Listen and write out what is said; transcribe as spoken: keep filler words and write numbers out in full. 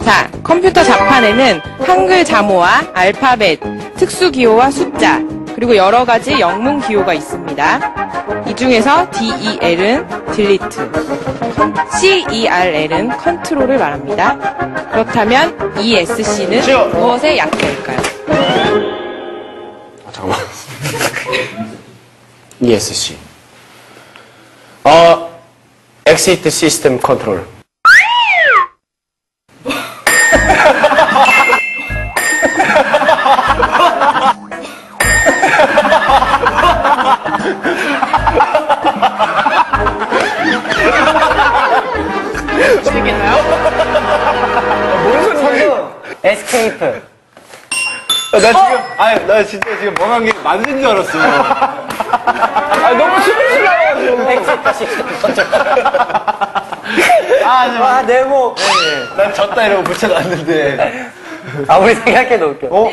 사. 컴퓨터 자판에는 한글 자모와 알파벳, 특수기호와 숫자, 그리고 여러 가지 영문 기호가 있습니다. 이 중에서 디 이 엘은 delete, 씨 이 알 엘은 컨트롤을 말합니다. 그렇다면 이 에스 씨는 쉬어. 무엇의 약자일까요? 아, 잠깐만. 이 에스 씨. 어, Exit System Control. 에스케이프. 나 지금, 어? 아니, 나 진짜 지금 멍한 게 만진 줄 알았어. 아, 너무 춤을 추려가지고. 아, 와, 네모. 난 졌다 이러고 붙여놨는데. 아무리 생각해도 웃겨. 어?